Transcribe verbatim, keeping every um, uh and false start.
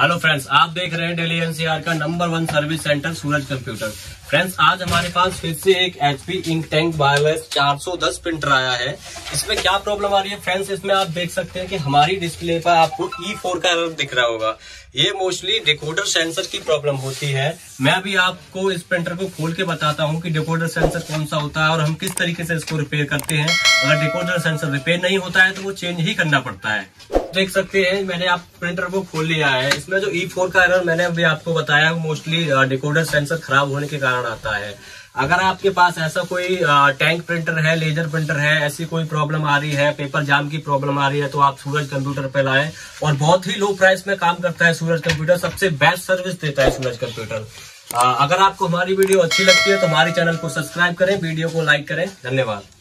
Hello friends, आप देख रहे हैं डेली एनसीआर का number one service centre Suraj computer. Friends, आज हमारे पास फिर से एक एचपी इंक टैंक चार सौ दस प्रिंटर आया है। इसमें क्या प्रॉब्लम आ रही है फ्रेंड्स, इसमें आप देख सकते हैं कि हमारी डिस्प्ले पर आपको ई फोर का एरर दिख रहा होगा। ये मोस्टली डिकोडर सेंसर की प्रॉब्लम होती है। मैं अभी आपको इस प्रिंटर को खोल के बताता हूँ कि डिकोडर सेंसर कौन सा होता है और हम किस तरीके से इसको रिपेयर करते हैं। अगर डिकोडर सेंसर रिपेयर नहीं होता है तो वो चेंज ही करना पड़ता है। देख सकते हैं मैंने आप प्रिंटर को खोल लिया है। इसमें जो ई फोर का एरर मैंने अभी आपको बताया मोस्टली डिकोडर सेंसर खराब होने के कारण आता है। अगर आपके पास ऐसा कोई टैंक प्रिंटर है, लेजर प्रिंटर है, ऐसी कोई प्रॉब्लम आ रही है, पेपर जाम की प्रॉब्लम आ रही है, तो आप सूरज कंप्यूटर पे लाएं। और बहुत ही लो प्राइस में काम करता है सूरज कंप्यूटर, सबसे बेस्ट सर्विस देता है सूरज कंप्यूटर। अगर आपको हमारी वीडियो अच्छी लगती है तो हमारे चैनल को सब्सक्राइब करें, वीडियो को लाइक करें। धन्यवाद।